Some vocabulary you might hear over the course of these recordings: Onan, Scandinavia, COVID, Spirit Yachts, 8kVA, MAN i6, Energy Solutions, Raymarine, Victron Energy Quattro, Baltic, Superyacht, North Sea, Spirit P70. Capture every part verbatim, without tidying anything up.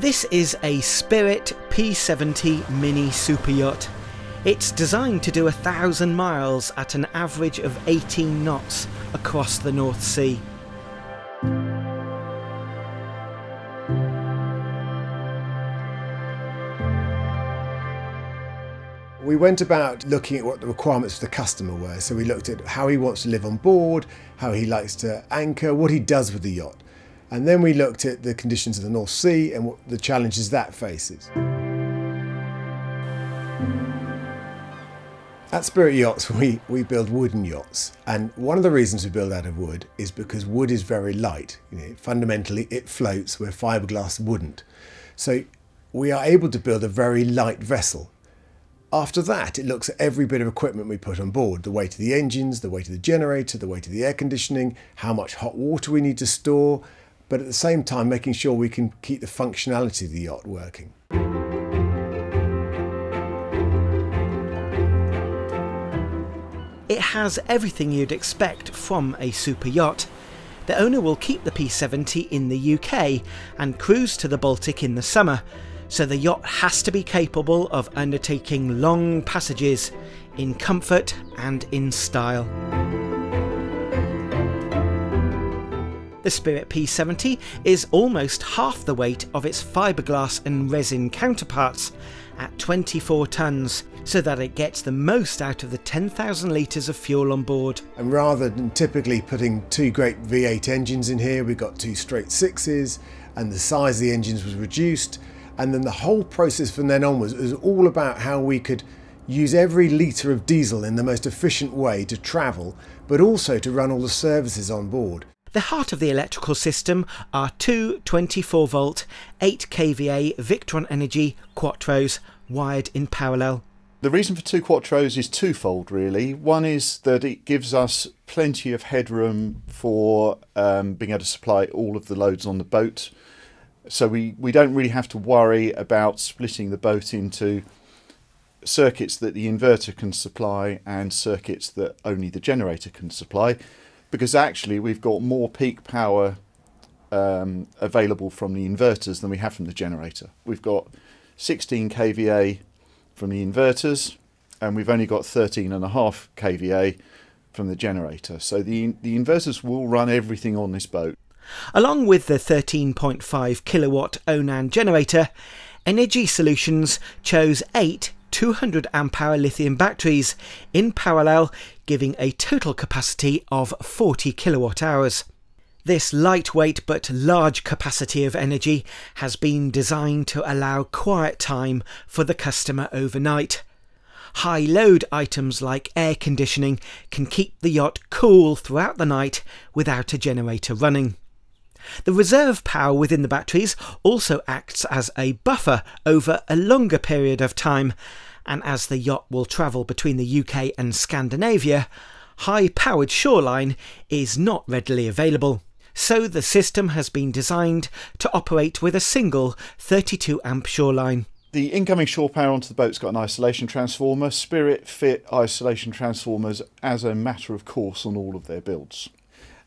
This is a Spirit P seventy mini super yacht. It's designed to do a thousand miles at an average of eighteen knots across the North Sea. We went about looking at what the requirements of the customer were. So we looked at how he wants to live on board, how he likes to anchor, what he does with the yacht. And then we looked at the conditions of the North Sea and what the challenges that faces. At Spirit Yachts, we, we build wooden yachts. And one of the reasons we build out of wood is because wood is very light. You know, fundamentally, it floats where fiberglass wouldn't. So we are able to build a very light vessel. After that, it looks at every bit of equipment we put on board, the weight of the engines, the weight of the generator, the weight of the air conditioning, how much hot water we need to store, but at the same time making sure we can keep the functionality of the yacht working. It has everything you'd expect from a super yacht. The owner will keep the P seventy in the U K and cruise to the Baltic in the summer. So the yacht has to be capable of undertaking long passages in comfort and in style. The Spirit P seventy is almost half the weight of its fiberglass and resin counterparts at twenty-four tonnes, so that it gets the most out of the ten thousand litres of fuel on board. And rather than typically putting two great V eight engines in here, we got two straight sixes, and the size of the engines was reduced. And then the whole process from then onwards was all about how we could use every litre of diesel in the most efficient way to travel, but also to run all the services on board. The heart of the electrical system are two twenty-four volt, eight K V A Victron Energy Quattros wired in parallel. The reason for two Quattros is twofold, really. One is that it gives us plenty of headroom for um, being able to supply all of the loads on the boat. So we, we don't really have to worry about splitting the boat into circuits that the inverter can supply and circuits that only the generator can supply, because actually we've got more peak power um, available from the inverters than we have from the generator. We've got sixteen K V A from the inverters and we've only got thirteen and a half K V A from the generator. So the, the inverters will run everything on this boat. Along with the thirteen point five kilowatt Onan generator, Energy Solutions chose eight two hundred amp hour lithium batteries in parallel, giving a total capacity of forty kilowatt hours. This lightweight but large capacity of energy has been designed to allow quiet time for the customer overnight. High load items like air conditioning can keep the yacht cool throughout the night without a generator running. The reserve power within the batteries also acts as a buffer over a longer period of time, and as the yacht will travel between the U K and Scandinavia, high-powered shoreline is not readily available. So the system has been designed to operate with a single thirty-two amp shoreline. The incoming shore power onto the boat's got an isolation transformer. Spirit fit isolation transformers as a matter of course on all of their builds.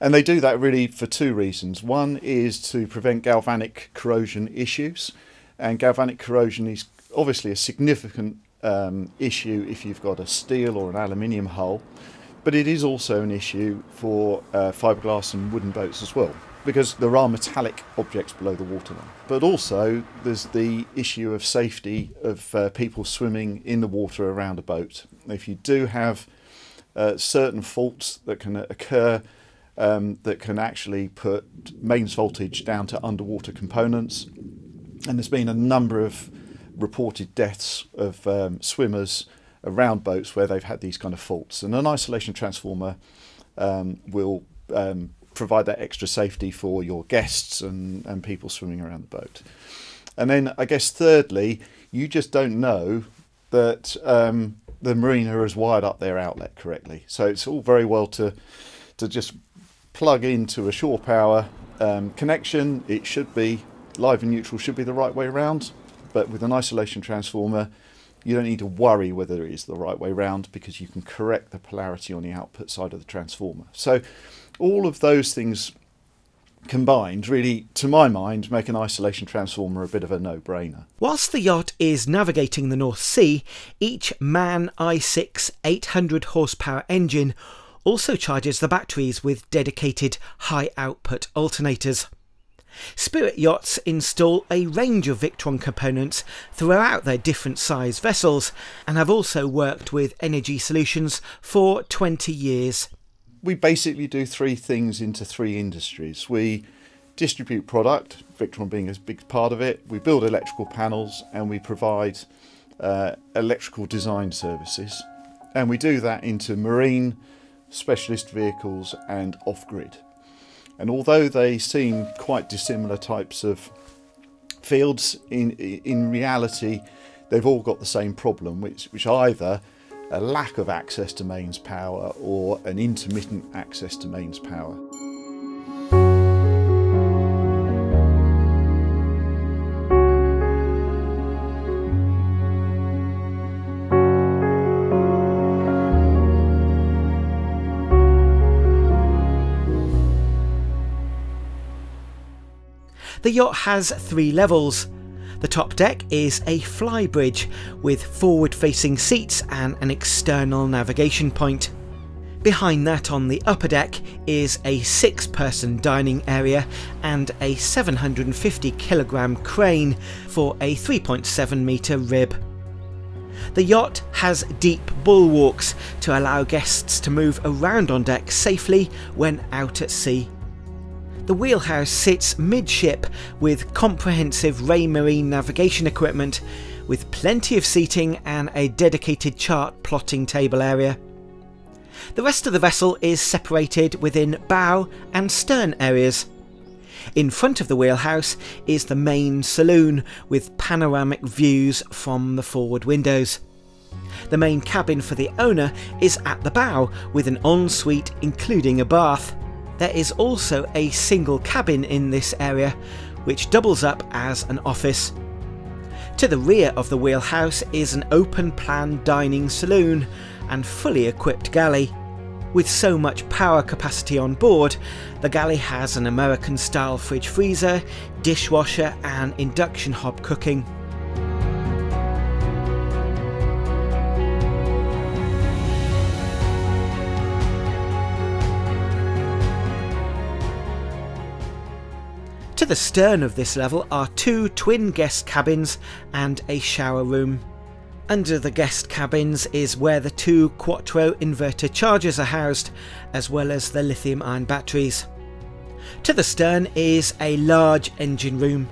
And they do that really for two reasons. One is to prevent galvanic corrosion issues. And galvanic corrosion is obviously a significant um, issue if you've got a steel or an aluminium hull. But it is also an issue for uh, fiberglass and wooden boats as well, because there are metallic objects below the waterline. But also there's the issue of safety of uh, people swimming in the water around a boat. If you do have uh, certain faults that can occur, Um, that can actually put mains voltage down to underwater components, and there's been a number of reported deaths of um, swimmers around boats where they've had these kind of faults, and an isolation transformer um, will um, provide that extra safety for your guests and, and people swimming around the boat. And then I guess thirdly, you just don't know that um, the marina has wired up their outlet correctly, so it's all very well to to just plug into a shore power um, connection. It should be live and neutral, should be the right way around, but with an isolation transformer you don't need to worry whether it is the right way around, because you can correct the polarity on the output side of the transformer. So all of those things combined really, to my mind, make an isolation transformer a bit of a no-brainer. Whilst the yacht is navigating the North Sea, each MAN i six eight hundred horsepower engine also charges the batteries with dedicated high-output alternators. Spirit Yachts install a range of Victron components throughout their different size vessels and have also worked with Energy Solutions for twenty years. We basically do three things into three industries. We distribute product, Victron being a big part of it, we build electrical panels, and we provide uh, electrical design services. And we do that into marine, specialist vehicles and off-grid. And although they seem quite dissimilar types of fields, in in reality they've all got the same problem, which, which either a lack of access to mains power or an intermittent access to mains power. The yacht has three levels. The top deck is a flybridge with forward-facing seats and an external navigation point. Behind that on the upper deck is a six-person dining area and a seven hundred fifty kilogram crane for a three point seven metre rib. The yacht has deep bulwarks to allow guests to move around on deck safely when out at sea. The wheelhouse sits midship with comprehensive Raymarine navigation equipment, with plenty of seating and a dedicated chart plotting table area. The rest of the vessel is separated within bow and stern areas. In front of the wheelhouse is the main saloon with panoramic views from the forward windows. The main cabin for the owner is at the bow with an ensuite including a bath. There is also a single cabin in this area, which doubles up as an office. To the rear of the wheelhouse is an open-plan dining saloon and fully equipped galley. With so much power capacity on board, the galley has an American-style fridge freezer, dishwasher and induction hob cooking. To the stern of this level are two twin guest cabins and a shower room. Under the guest cabins is where the two Quattro inverter chargers are housed, as well as the lithium ion batteries. To the stern is a large engine room.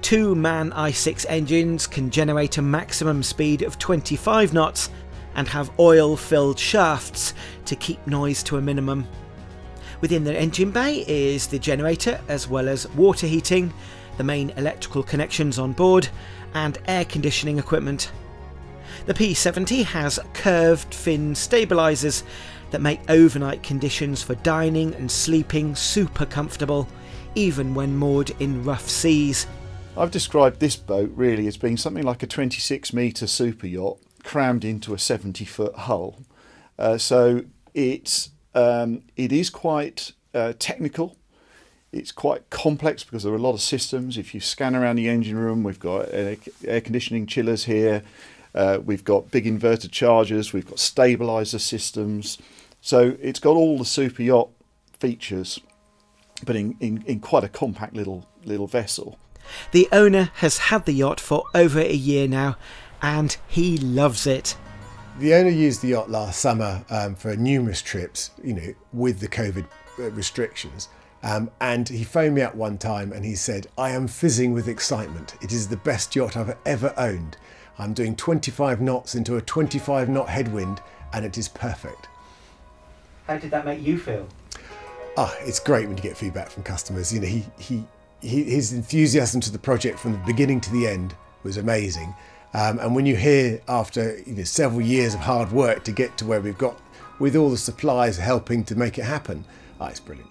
Two MAN i six engines can generate a maximum speed of twenty-five knots and have oil-filled shafts to keep noise to a minimum. Within the engine bay is the generator as well as water heating, the main electrical connections on board and air conditioning equipment. The P seventy has curved fin stabilisers that make overnight conditions for dining and sleeping super comfortable, even when moored in rough seas. I've described this boat really as being something like a twenty-six metre super yacht crammed into a seventy foot hull. Uh, so it's Um, it is quite uh, technical, it's quite complex because there are a lot of systems. If you scan around the engine room, we've got air, air conditioning chillers here, uh, we've got big inverter chargers, we've got stabiliser systems. So it's got all the super yacht features, but in, in, in quite a compact little, little vessel. The owner has had the yacht for over a year now and he loves it. The owner used the yacht last summer um, for numerous trips, you know, with the COVID restrictions. Um, and he phoned me up one time and he said, "I am fizzing with excitement. It is the best yacht I've ever owned. I'm doing twenty-five knots into a twenty-five knot headwind and it is perfect." How did that make you feel? Ah, it's great when you get feedback from customers. You know, he, he, he, his enthusiasm to the project from the beginning to the end was amazing. Um, and when you hear, after you know, several years of hard work to get to where we've got, with all the suppliers helping to make it happen, oh, it's brilliant.